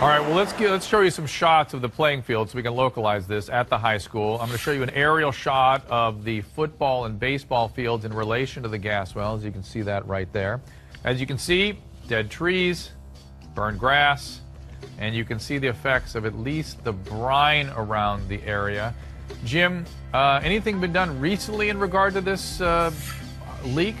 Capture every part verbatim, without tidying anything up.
All right, well, let's, get, let's show you some shots of the playing field so we can localize this at the high school. I'm going to show you an aerial shot of the football and baseball fields in relation to the gas wells. You can see that right there. As you can see, dead trees, burned grass, and you can see the effects of at least the brine around the area. Jim, uh, anything been done recently in regard to this uh, leak?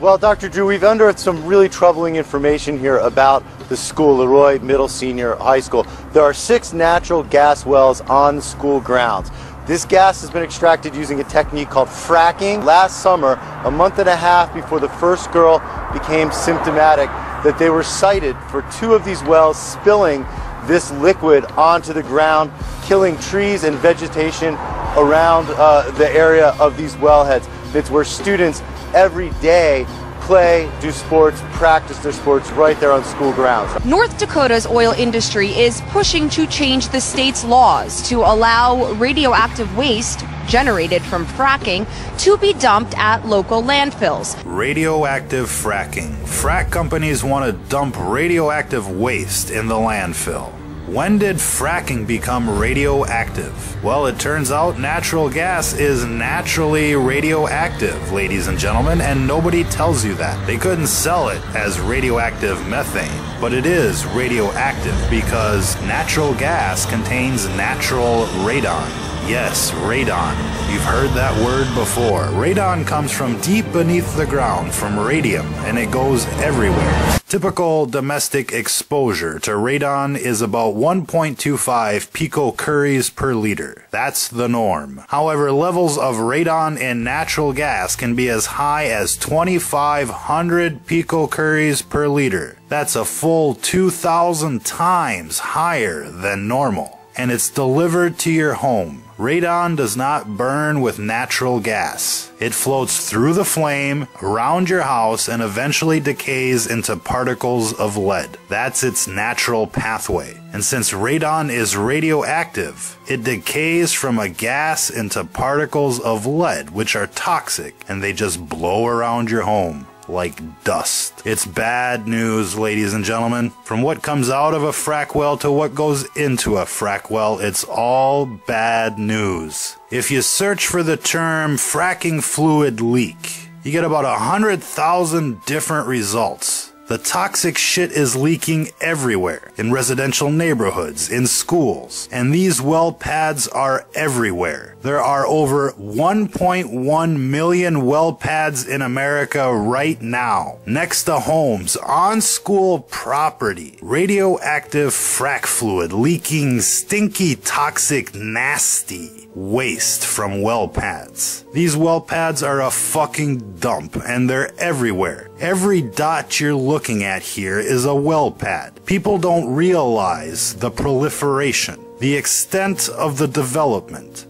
Well, Doctor Drew, we've unearthed some really troubling information here about the school, Leroy Middle Senior High School. There are six natural gas wells on the school grounds. This gas has been extracted using a technique called fracking. Last summer, a month and a half before the first girl became symptomatic, that they were cited for two of these wells spilling this liquid onto the ground, killing trees and vegetation around uh, the area of these wellheads. It's where students every day play, do sports, practice their sports right there on school grounds. North Dakota's oil industry is pushing to change the state's laws to allow radioactive waste generated from fracking to be dumped at local landfills. Radioactive fracking. Frack companies want to dump radioactive waste in the landfill. When did fracking become radioactive? Well, it turns out natural gas is naturally radioactive, ladies and gentlemen, and nobody tells you that. They couldn't sell it as radioactive methane, but it is radioactive because natural gas contains natural radon. Yes, radon. You've heard that word before. Radon comes from deep beneath the ground, from radium, and it goes everywhere. Typical domestic exposure to radon is about one point two five picocuries per liter. That's the norm. However, levels of radon in natural gas can be as high as twenty-five hundred picocuries per liter. That's a full two thousand times higher than normal. And it's delivered to your home. Radon does not burn with natural gas. It floats through the flame, around your house, and eventually decays into particles of lead. That's its natural pathway. And since radon is radioactive, it decays from a gas into particles of lead, which are toxic, and they just blow around your home like dust. It's bad news, ladies and gentlemen. From what comes out of a frack well to what goes into a frack well, it's all bad news. If you search for the term fracking fluid leak, you get about a hundred thousand different results. The toxic shit is leaking everywhere, in residential neighborhoods, in schools, and these well pads are everywhere. There are over one point one million well pads in America right now, next to homes, on school property. Radioactive frack fluid leaking stinky, toxic, nasty waste from well pads. These well pads are a fucking dump, and they're everywhere. Every dot you're looking at here is a well pad. People don't realize the proliferation, the extent of the development.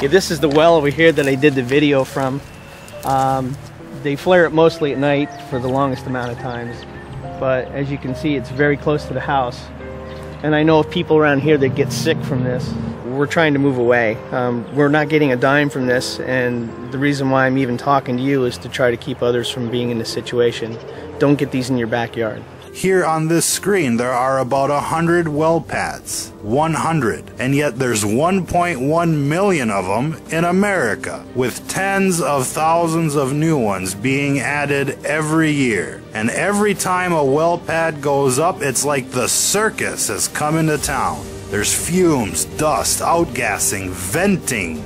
Yeah, this is the well over here that I did the video from. Um, they flare up mostly at night for the longest amount of times, but as you can see, it's very close to the house. And I know of people around here that get sick from this. We're trying to move away. Um, we're not getting a dime from this, and the reason why I'm even talking to you is to try to keep others from being in this situation. Don't get these in your backyard. Here on this screen, there are about one hundred well pads. one hundred. And yet there's one point one million of them in America, with tens of thousands of new ones being added every year. And every time a well pad goes up, it's like the circus has come into town. There's fumes, dust, outgassing, venting,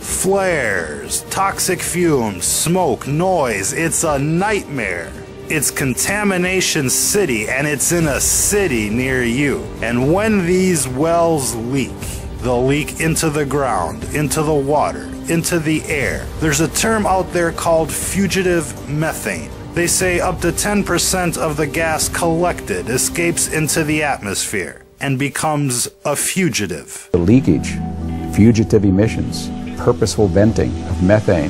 flares, toxic fumes, smoke, noise. It's a nightmare. It's Contamination City, and it's in a city near you. And when these wells leak, they'll leak into the ground, into the water, into the air. There's a term out there called fugitive methane. They say up to ten percent of the gas collected escapes into the atmosphere and becomes a fugitive. The leakage, fugitive emissions, purposeful venting of methane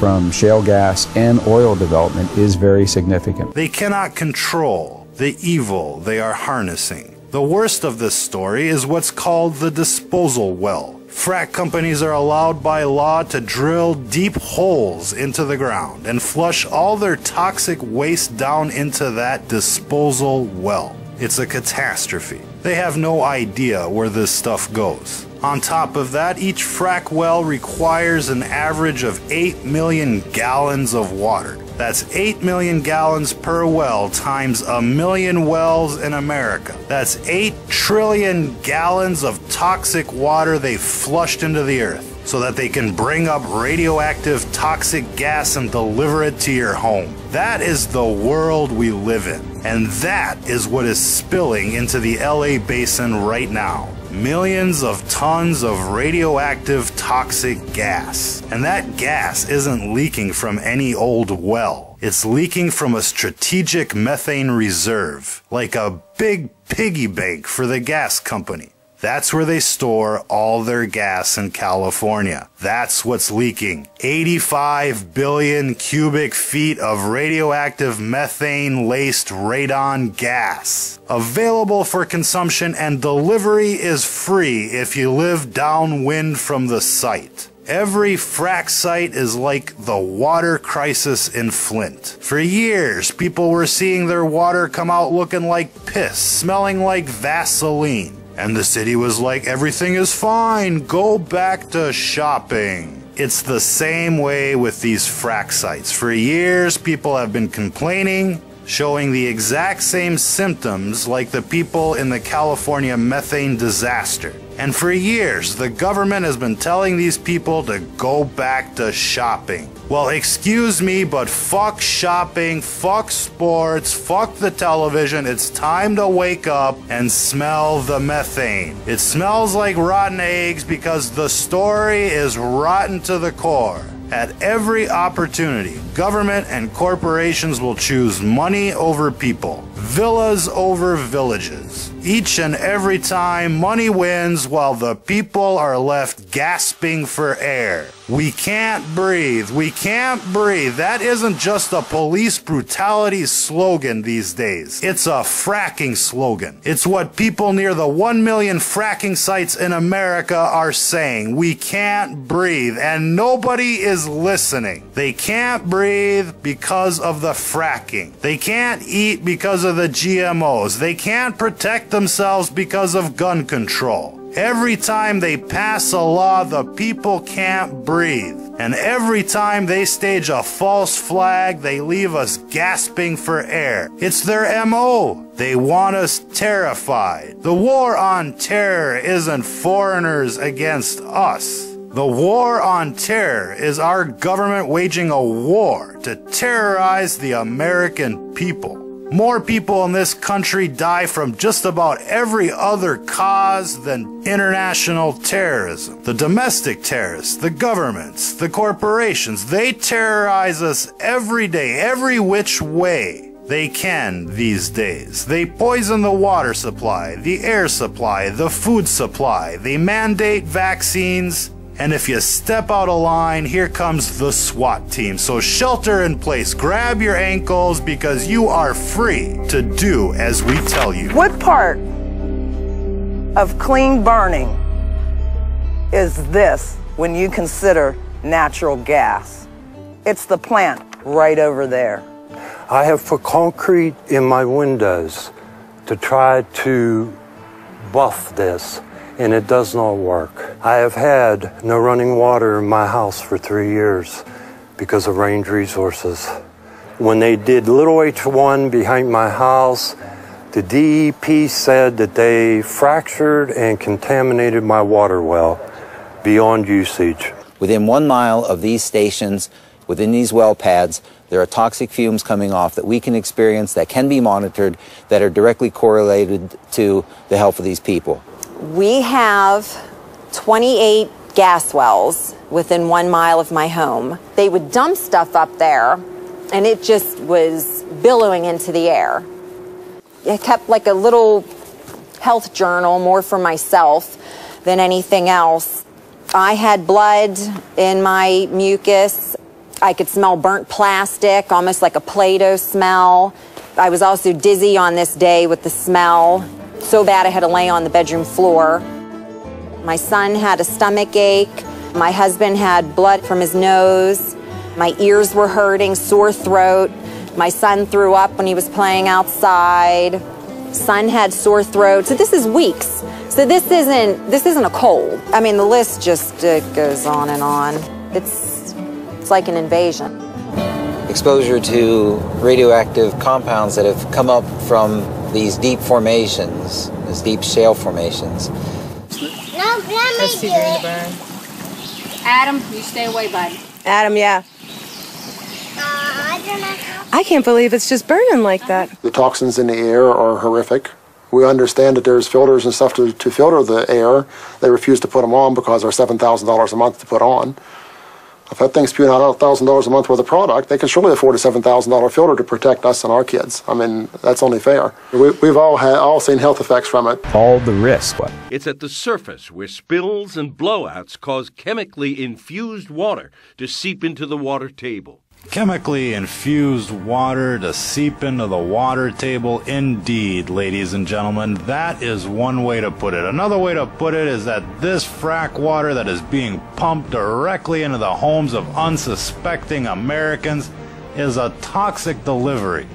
from shale gas and oil development is very significant. They cannot control the evil they are harnessing. The worst of this story is what's called the disposal well. Frack companies are allowed by law to drill deep holes into the ground and flush all their toxic waste down into that disposal well. It's a catastrophe. They have no idea where this stuff goes. On top of that, each frack well requires an average of eight million gallons of water. That's eight million gallons per well times a million wells in America. That's eight trillion gallons of toxic water they flushed into the earth so that they can bring up radioactive toxic gas and deliver it to your home. That is the world we live in. And that is what is spilling into the L A basin right now. Millions of tons of radioactive toxic gas. And that gas isn't leaking from any old well. It's leaking from a strategic methane reserve, like a big piggy bank for the gas company. That's where they store all their gas in California. That's what's leaking. eighty-five billion cubic feet of radioactive methane-laced radon gas. Available for consumption and delivery is free if you live downwind from the site. Every frack site is like the water crisis in Flint. For years, people were seeing their water come out looking like piss, smelling like Vaseline. And the city was like, everything is fine, go back to shopping. It's the same way with these frack sites. For years, people have been complaining, showing the exact same symptoms like the people in the California methane disaster. And for years, the government has been telling these people to go back to shopping. Well, excuse me, but fuck shopping, fuck sports, fuck the television. It's time to wake up and smell the methane. It smells like rotten eggs because the story is rotten to the core. At every opportunity, government and corporations will choose money over people, villas over villages. Each and every time, money wins while the people are left gasping for air. We can't breathe. We can't breathe. That isn't just a police brutality slogan these days. It's a fracking slogan. It's what people near the one million fracking sites in America are saying. We can't breathe, and nobody is listening. They can't breathe because of the fracking. They can't eat because of the G M Os. They can't protect themselves because of gun control. Every time they pass a law, the people can't breathe. And every time they stage a false flag, they leave us gasping for air. It's their M O. They want us terrified. The war on terror isn't foreigners against us. The war on terror is our government waging a war to terrorize the American people. More people in this country die from just about every other cause than international terrorism. The domestic terrorists, the governments, the corporations, they terrorize us every day, every which way they can these days. They poison the water supply, the air supply, the food supply. They mandate vaccines. And if you step out of line, here comes the SWAT team. So shelter in place, grab your ankles, because you are free to do as we tell you. What part of clean burning is this when you consider natural gas? It's the plant right over there. I have put concrete in my windows to try to buff this, and it does not work. I have had no running water in my house for three years because of Range Resources. When they did Little H one behind my house, the D E P said that they fractured and contaminated my water well beyond usage. Within one mile of these stations, within these well pads, there are toxic fumes coming off that we can experience, that can be monitored, that are directly correlated to the health of these people. We have twenty-eight gas wells within one mile of my home. They would dump stuff up there, and it just was billowing into the air. I kept like a little health journal, more for myself than anything else. I had blood in my mucus. I could smell burnt plastic, almost like a Play-Doh smell. I was also dizzy on this day with the smell. So bad I had to lay on the bedroom floor. My son had a stomach ache. My husband had blood from his nose. My ears were hurting, sore throat. My son threw up when he was playing outside. Son had sore throat. So this is weeks. So this isn't, this isn't a cold. I mean, the list just uh, goes on and on. It's, it's like an invasion. Exposure to radioactive compounds that have come up from these deep formations, these deep shale formations. No, let me do it. Adam, you stay away, buddy. Adam, yeah. Uh, I don't know. I can't believe it's just burning like that. The toxins in the air are horrific. We understand that there's filters and stuff to, to filter the air. They refuse to put them on because they're seven thousand dollars a month to put on. If that thing's spewing out one thousand dollars a month worth of product, they can surely afford a seven thousand dollar filter to protect us and our kids. I mean, that's only fair. We, we've all, had, all seen health effects from it. All the risk. It's at the surface where spills and blowouts cause chemically infused water to seep into the water table. Chemically infused water to seep into the water table, indeed, ladies and gentlemen. That is one way to put it. Another way to put it is that this frack water that is being pumped directly into the homes of unsuspecting Americans is a toxic delivery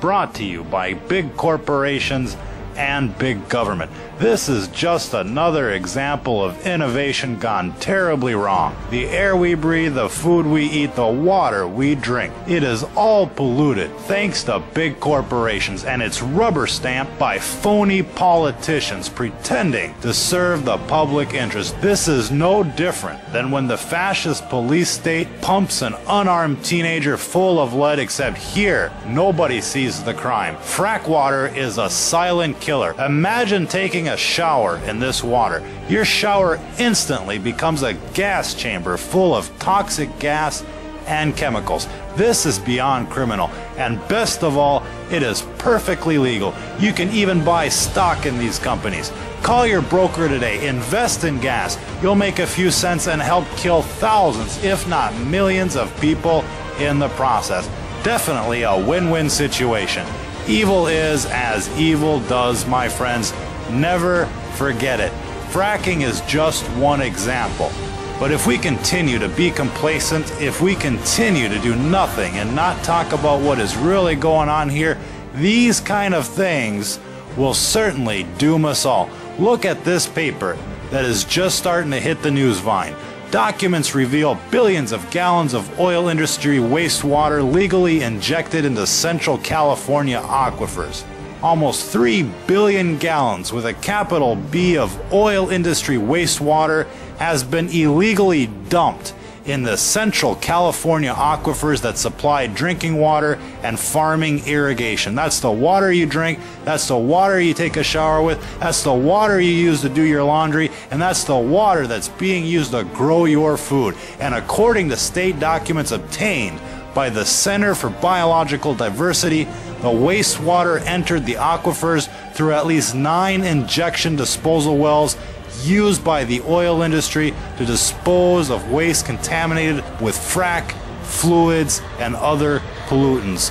brought to you by big corporations and big government. This is just another example of innovation gone terribly wrong. The air we breathe, the food we eat, the water we drink, it is all polluted thanks to big corporations, and it's rubber stamped by phony politicians pretending to serve the public interest. This is no different than when the fascist police state pumps an unarmed teenager full of lead, except here nobody sees the crime. Frack water is a silent killer. Imagine taking a shower in this water. Your shower instantly becomes a gas chamber full of toxic gas and chemicals. This is beyond criminal, and best of all, it is perfectly legal. You can even buy stock in these companies. Call your broker today. Invest in gas. You'll make a few cents and help kill thousands, if not millions of people in the process. Definitely a win-win situation. Evil is as evil does, my friends. Never forget it. Fracking is just one example. But if we continue to be complacent, if we continue to do nothing and not talk about what is really going on here, these kind of things will certainly doom us all. Look at this paper that is just starting to hit the news vine. Documents reveal billions of gallons of oil industry wastewater legally injected into central California aquifers. Almost three billion gallons with a capital B of oil industry wastewater has been illegally dumped in the central California aquifers that supply drinking water and farming irrigation. That's the water you drink, that's the water you take a shower with, that's the water you use to do your laundry, and that's the water that's being used to grow your food. And according to state documents obtained by the Center for Biological Diversity, the wastewater entered the aquifers through at least nine injection disposal wells used by the oil industry to dispose of waste contaminated with frack, fluids, and other pollutants.